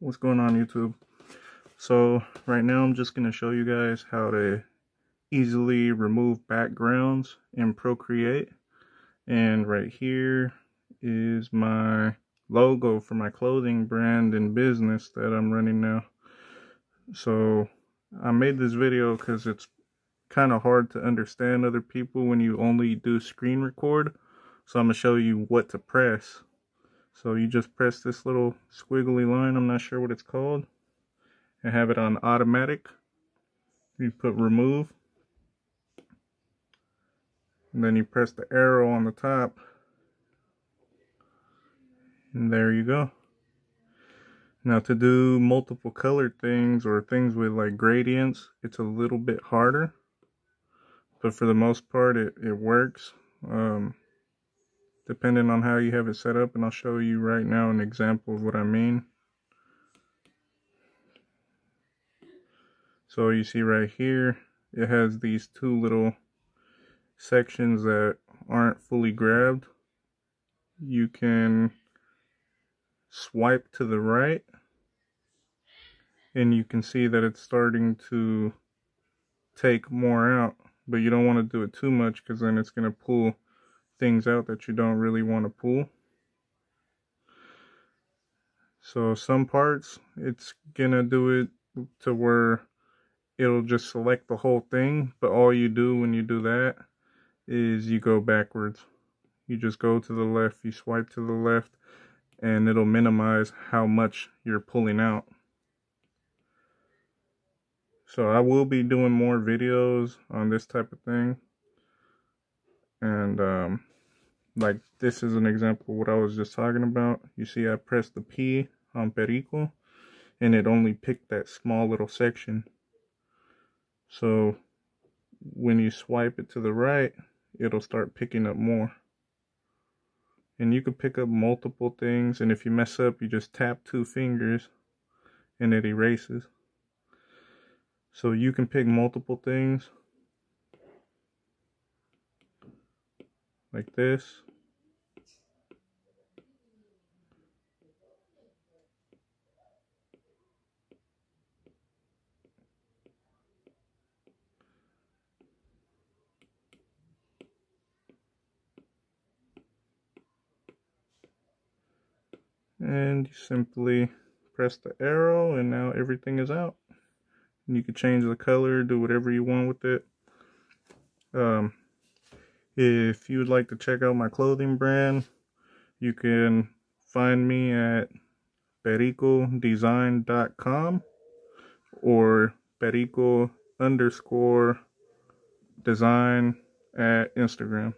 What's going on YouTube? So right now I'm just going to show you guys how to easily remove backgrounds in Procreate. And right here is my logo for my clothing brand and business that I'm running now. So I made this video because it's kind of hard to understand other people when you only do screen record. So I'm going to show you what to press. So you just press this little squiggly line, I'm not sure what it's called, and have it on automatic. You put remove, and then you press the arrow on the top, and there you go. Now to do multiple colored things or things with like gradients, it's a little bit harder, but for the most part it works. Depending on how you have it set up, and I'll show you right now an example of what I mean. So you see right here, it has these two little sections that aren't fully grabbed. You can swipe to the right, and you can see that it's starting to take more out, but you don't want to do it too much because then it's going to pull things out that you don't really want to pull. So some parts it's gonna do it to where it'll just select the whole thing, but all you do when you do that is you go backwards. You just go to the left, you swipe to the left, and it'll minimize how much you're pulling out. So I will be doing more videos on this type of thing. And like this is an example of what I was just talking about. You see I pressed the P on Perico and it only picked that small little section. So when you swipe it to the right, it'll start picking up more. And you can pick up multiple things, and if you mess up, you just tap two fingers and it erases. So you can pick multiple things. Like this. And you simply press the arrow and now everything is out. And you can change the color, do whatever you want with it. If you would like to check out my clothing brand, you can find me at pericodesign.com or perico_design at Instagram.